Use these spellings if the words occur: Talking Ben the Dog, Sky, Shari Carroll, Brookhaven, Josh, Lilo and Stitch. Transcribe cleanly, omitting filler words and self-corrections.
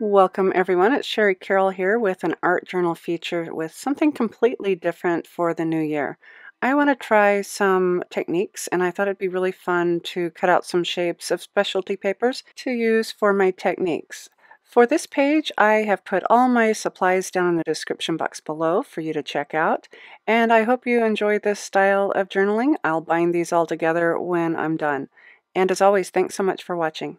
Welcome everyone, it's Shari Carroll here with an art journal feature with something completely different for the new year. I want to try some techniques and I thought it'd be really fun to cut out some shapes of specialty papers to use for my techniques. For this page, I have put all my supplies down in the description box below for you to check out, and I hope you enjoy this style of journaling. I'll bind these all together when I'm done. And as always, thanks so much for watching.